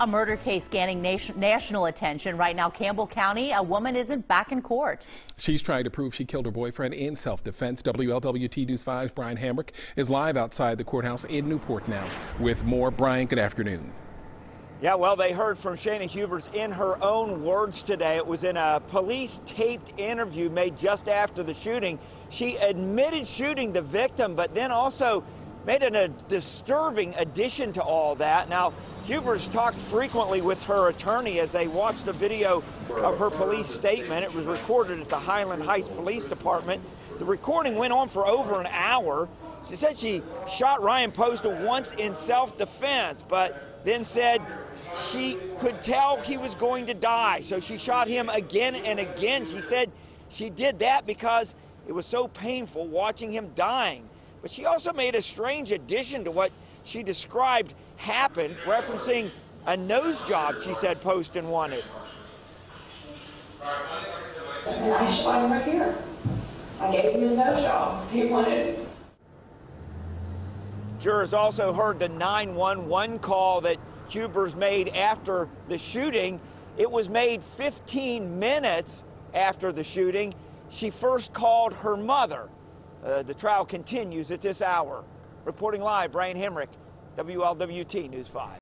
A murder case gaining national attention right now. Campbell County, a woman isn't back in court. She's trying to prove she killed her boyfriend in self-defense. WLWT News 5's Brian Hamrick is live outside the courthouse in Newport now with more. Brian, good afternoon. Yeah, well, they heard from Shayna Hubers in her own words today. It was in a police-taped interview made just after the shooting. She admitted shooting the victim, but then also made a disturbing addition to all that. Now, Hubers talked frequently with her attorney as they watched the video of her police statement. It was recorded at the Highland Heights Police Department. The recording went on for over an hour. She said she shot Ryan Poston once in self-defense, but then said she could tell he was going to die, so she shot him again and again. She said she did that because it was so painful watching him dying. But she also made a strange addition to what she described happened, referencing a nose job she said Poston wanted. And I shot him right here. I gave him his nose job. He wanted it. Jurors also heard the 911 call that Hubers made after the shooting. It was made 15 minutes after the shooting. She first called her mother. The trial continues at this hour. Reporting live, Brian Hamrick, WLWT News 5.